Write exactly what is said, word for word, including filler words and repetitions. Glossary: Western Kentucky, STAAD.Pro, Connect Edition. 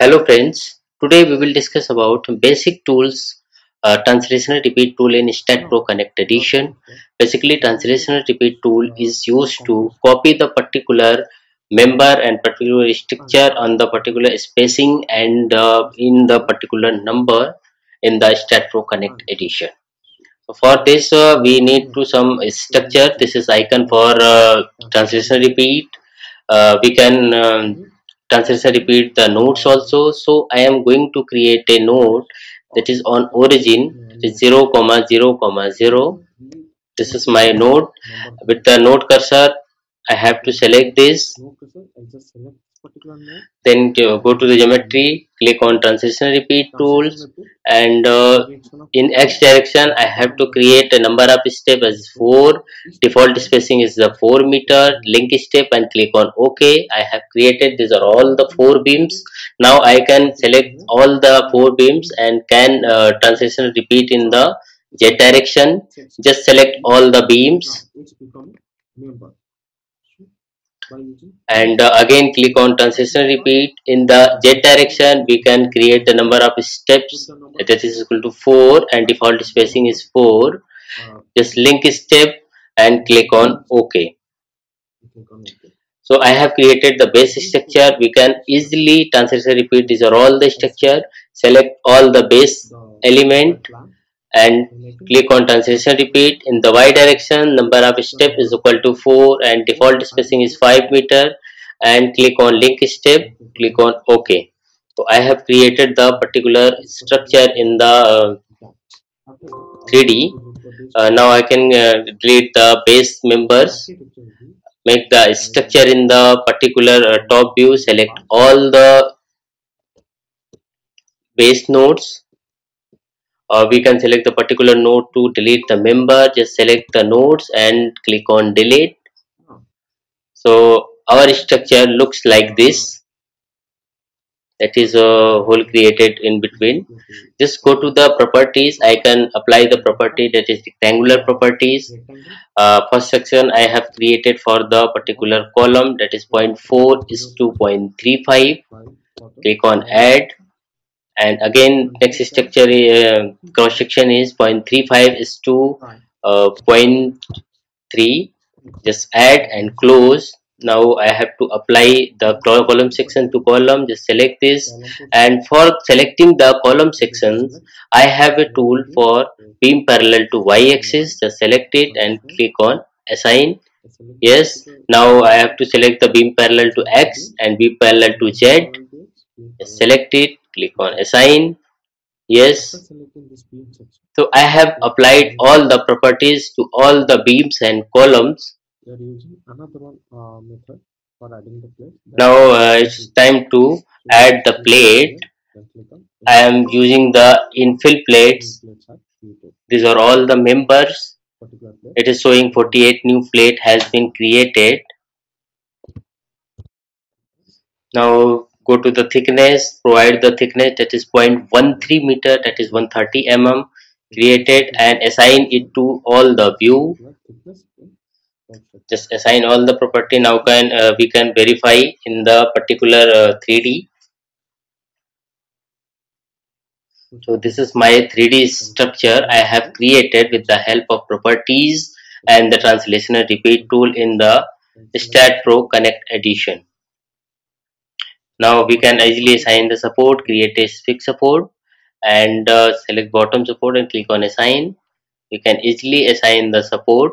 Hello friends, today we will discuss about basic tools, uh, translational repeat tool in STAAD.Pro Connect Edition. Basically, translational repeat tool is used to copy the particular member and particular structure on the particular spacing and uh, in the particular number in the STAAD.Pro Connect Edition. For this, uh, we need to some structure. This is icon for uh, translational repeat. Uh, we can um, Translation repeat the nodes also. So I am going to create a node that is on origin, that is zero, zero, zero. This is my node. With the node cursor, I have to select this. Then go to the geometry, click on translation repeat tools, and uh, in X direction I have to create a number of step as four. Default spacing is the four meter. Link step and click on OK. I have created, these are all the four beams. Now I can select all the four beams and can uh, translation repeat in the Z direction. Just select all the beams and uh, again click on translation repeat. In the Z direction, we can create the number of steps that is equal to four and default spacing is four. Just link step and click on OK. So I have created the base structure. We can easily translation repeat, these are all the structure. Select all the base element and click on translation repeat. In the Y direction, number of step is equal to four and default spacing is five meter, and click on link step, click on OK. So I have created the particular structure in the uh, three D. Uh, now I can uh, delete the base members, make the structure in the particular uh, top view, select all the base nodes. Uh, we can select the particular node to delete the member. Just select the nodes and click on delete. So our structure looks like this. That is a uh, hole created in between. Just go to the properties. I can apply the property that is rectangular properties. Uh, first section I have created for the particular column, that is zero point four is to zero point three five. Click on add. And again, next structure uh, cross section is zero point three five is to zero point three. Just add and close. Now I have to apply the column section to column. Just select this. And for selecting the column sections, I have a tool for beam parallel to Y axis. Just select it and click on assign. Yes. Now I have to select the beam parallel to X and beam parallel to Z. Just select it. Click on assign. Yes. So I have applied all the properties to all the beams and columns. Now uh, it's time to add the plate. I am using the infill plates. These are all the members. It is showing forty-eight new plate has been created. Now go to the thickness, provide the thickness that is zero point one three meter, that is one hundred thirty millimeters created, and assign it to all the view. Just assign all the property. Now can uh, we can verify in the particular uh, three D. So this is my three D structure I have created with the help of properties and the translational repeat tool in the STAAD.Pro Connect Edition. Now we can easily assign the support, create a fixed support, and uh, select bottom support and click on assign. You can easily assign the support.